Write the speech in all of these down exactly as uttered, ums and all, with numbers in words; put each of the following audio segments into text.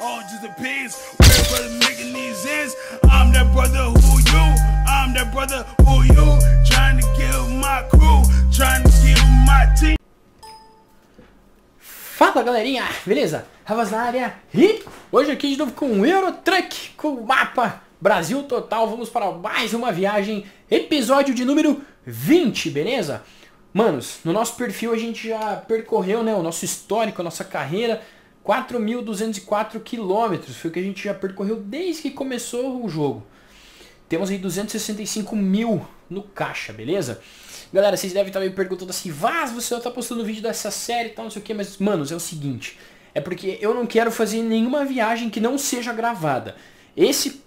All just depends where brother making these ends. I'm that brother who you, I'm that brother who you, trying to kill my crew, trying to kill my team. Fala galerinha, beleza? RaaVaz na área e hoje aqui de novo com o Eurotruck, com o mapa Brasil total. Vamos para mais uma viagem, episódio de número vinte, beleza? Manos, no nosso perfil a gente já percorreu, né, o nosso histórico, a nossa carreira. quatro mil duzentos e quatro quilômetros foi o que a gente já percorreu desde que começou o jogo. Temos aí duzentos e sessenta e cinco mil no caixa, beleza? Galera, vocês devem estar me perguntando assim, Vaz, você não está postando vídeo dessa série e tal, não sei o que, mas, manos, é o seguinte. É porque eu não quero fazer nenhuma viagem que não seja gravada. Esse,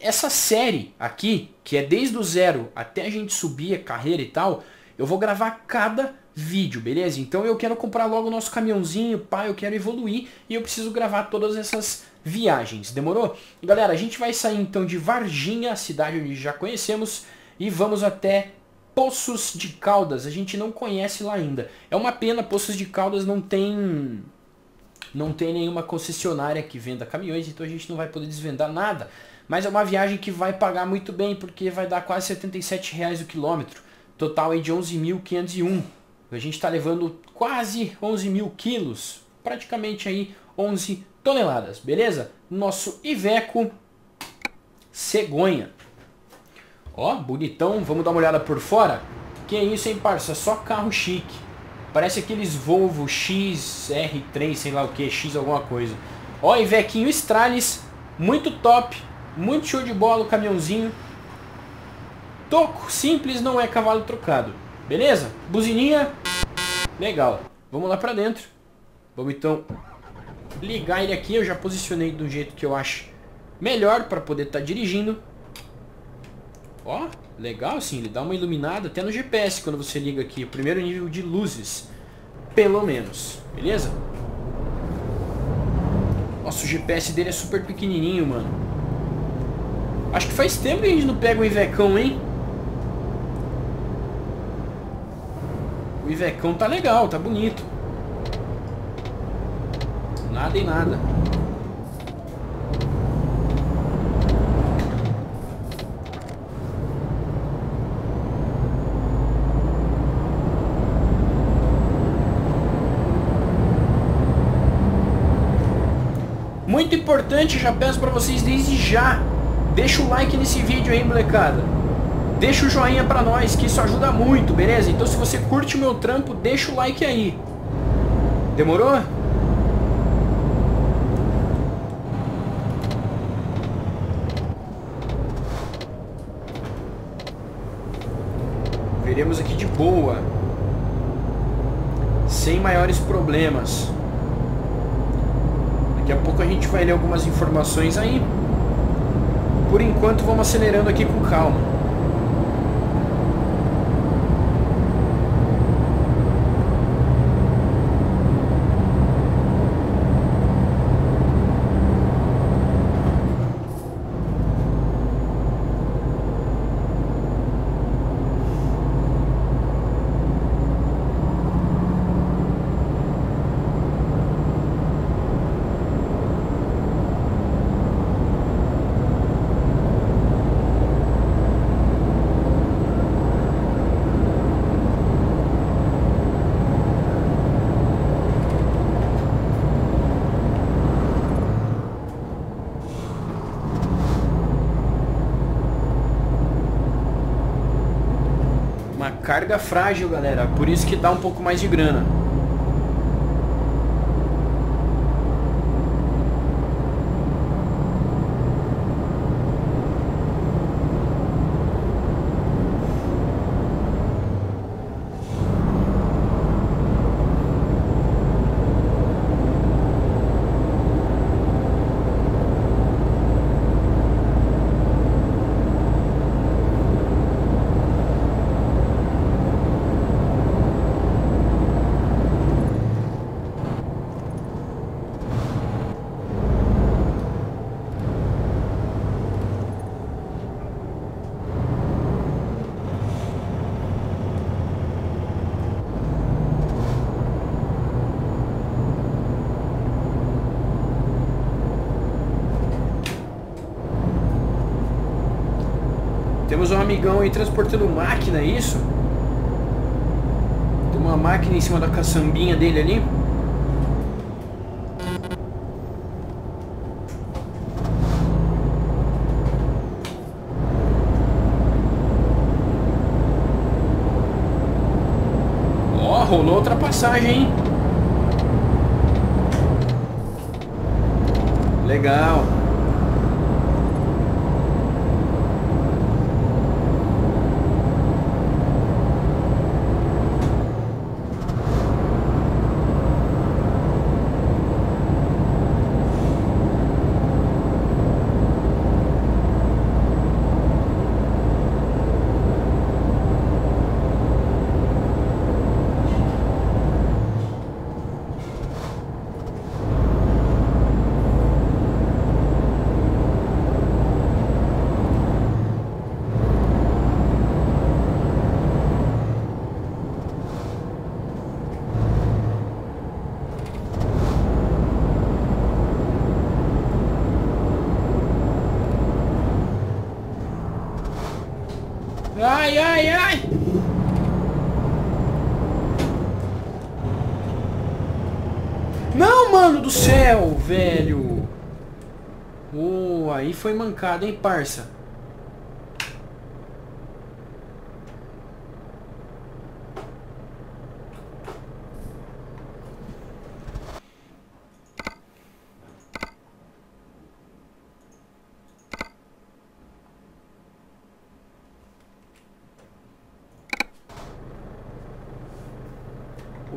essa série aqui, que é desde o zero até a gente subir a carreira e tal, eu vou gravar cada vídeo, beleza? Então eu quero comprar logo o nosso caminhãozinho, pá, eu quero evoluir e eu preciso gravar todas essas viagens, demorou? Galera, a gente vai sair então de Varginha, a cidade onde já conhecemos, e vamos até Poços de Caldas, a gente não conhece lá ainda. É uma pena, Poços de Caldas não tem, não tem nenhuma concessionária que venda caminhões, então a gente não vai poder desvendar nada, mas é uma viagem que vai pagar muito bem, porque vai dar quase setenta e sete reais o quilômetro, total aí de onze mil quinhentos e um. A gente está levando quase onze mil quilos, praticamente aí onze toneladas, beleza? Nosso Iveco cegonha. Ó, bonitão, vamos dar uma olhada por fora? Que é isso, hein, parça? Só carro chique. Parece aqueles Volvo X R três, sei lá o que, X alguma coisa. Ó, Ivequinho Stralis, muito top, muito show de bola o caminhãozinho. Toco simples, não é cavalo trocado. Beleza? Buzininha. Legal. Vamos lá pra dentro. Vamos então ligar ele aqui. Eu já posicionei do jeito que eu acho melhor pra poder estar tá dirigindo. Ó, legal sim. Ele dá uma iluminada até no G P S quando você liga aqui. O primeiro nível de luzes, pelo menos. Beleza? Nossa, o G P S dele é super pequenininho, mano. Acho que faz tempo que a gente não pega o Ivecão, hein? O Ivecão tá legal, tá bonito. Nada e nada. Muito importante, já peço pra vocês desde já. Deixa o like nesse vídeo aí, molecada. Deixa o joinha pra nós, que isso ajuda muito, beleza? Então se você curte o meu trampo, deixa o like aí. Demorou? Veremos aqui de boa. Sem maiores problemas. Daqui a pouco a gente vai ler algumas informações aí. Por enquanto vamos acelerando aqui com calma. Carga frágil, galera, por isso que dá um pouco mais de grana. Temos um amigão aí transportando máquina, é isso? Tem uma máquina em cima da caçambinha dele ali. Ó, rolou ultrapassagem, hein? Legal. Ai, ai, ai! Não, mano do céu, velho! Oh, aí foi mancado, hein, parça?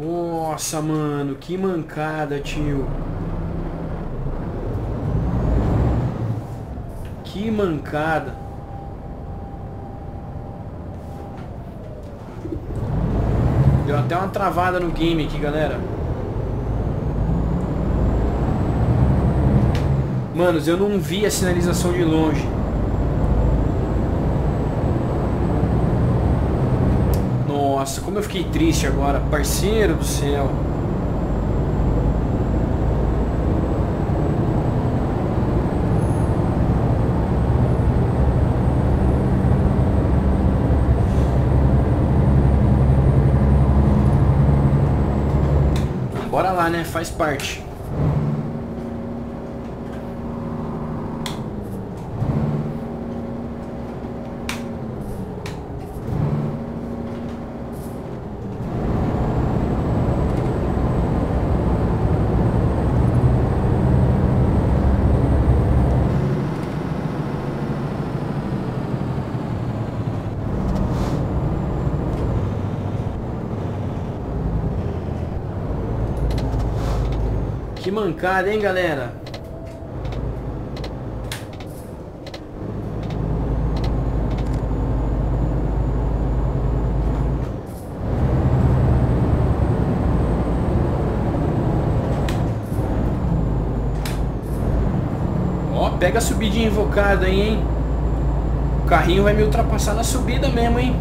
Nossa, mano, que mancada, tio. Que mancada. Deu até uma travada no game aqui, galera. Manos, eu não vi a sinalização de longe. Nossa, como eu fiquei triste agora, parceiro do céu. Bora lá, né? Faz parte. Que mancada, hein, galera? Ó, pega a subidinha invocada aí, hein? O carrinho vai me ultrapassar na subida mesmo, hein?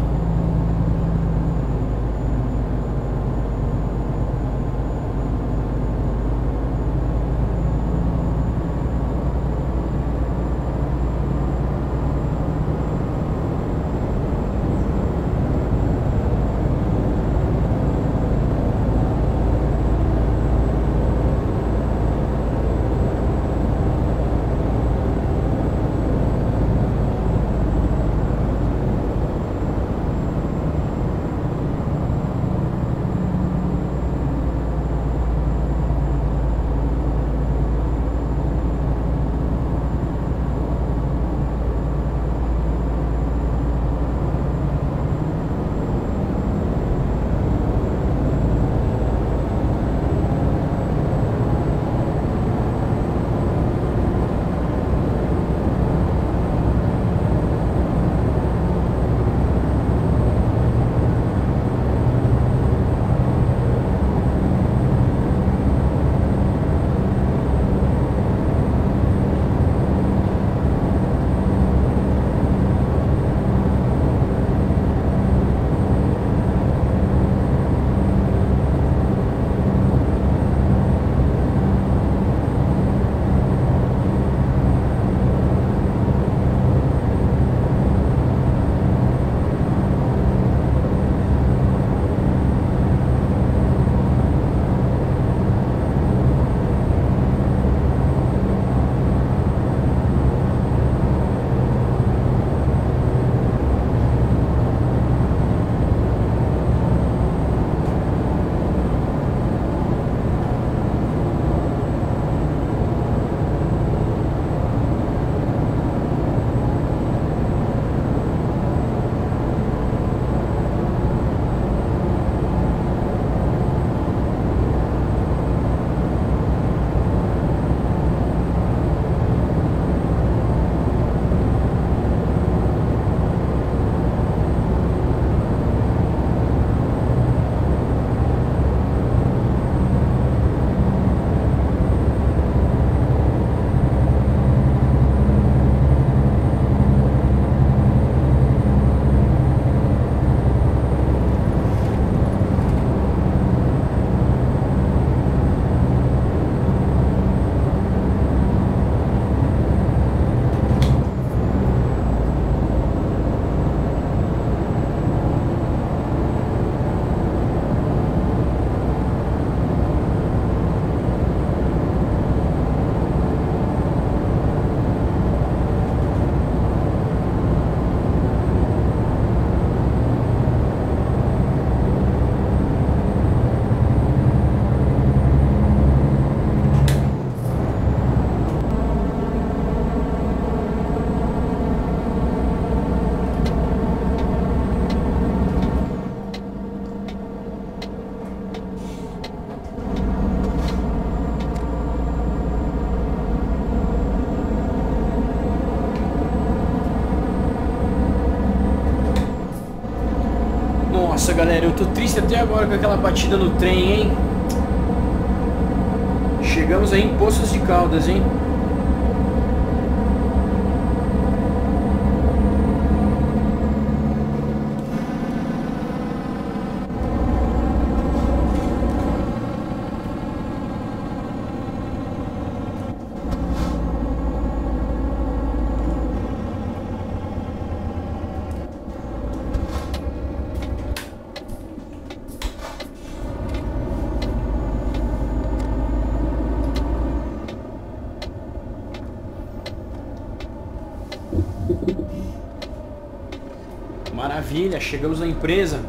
Nossa, galera, eu tô triste até agora com aquela batida no trem, hein? Chegamos aí em Poços de Caldas, hein? Maravilha, chegamos na empresa.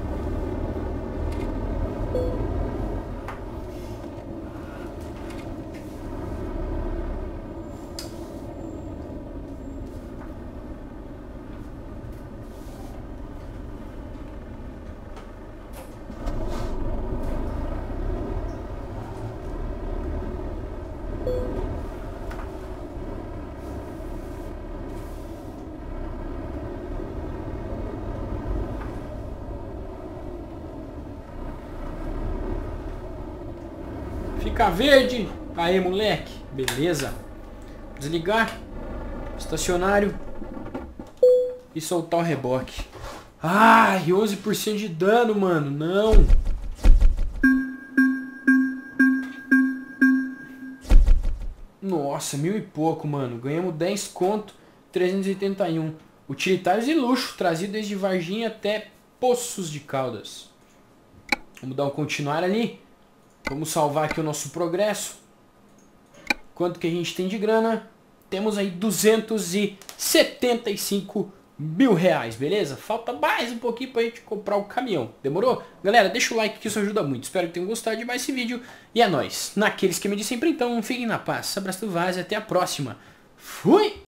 Fica verde. Aê, moleque. Beleza. Desligar. Estacionário. E soltar o reboque. Ai, onze por cento de dano, mano. Não. Nossa, mil e pouco, mano. Ganhamos dez conto. trezentos e oitenta e um. Utilitários de luxo. Trazido desde Varginha até Poços de Caldas. Vamos dar um continuar ali. Vamos salvar aqui o nosso progresso. Quanto que a gente tem de grana? Temos aí duzentos e setenta e cinco mil reais, beleza? Falta mais um pouquinho pra gente comprar o caminhão. Demorou? Galera, deixa o like que isso ajuda muito. Espero que tenham gostado de mais esse vídeo. E é nóis. Naquele esquema de sempre então, fiquem na paz. Abraço do Vaz e até a próxima. Fui!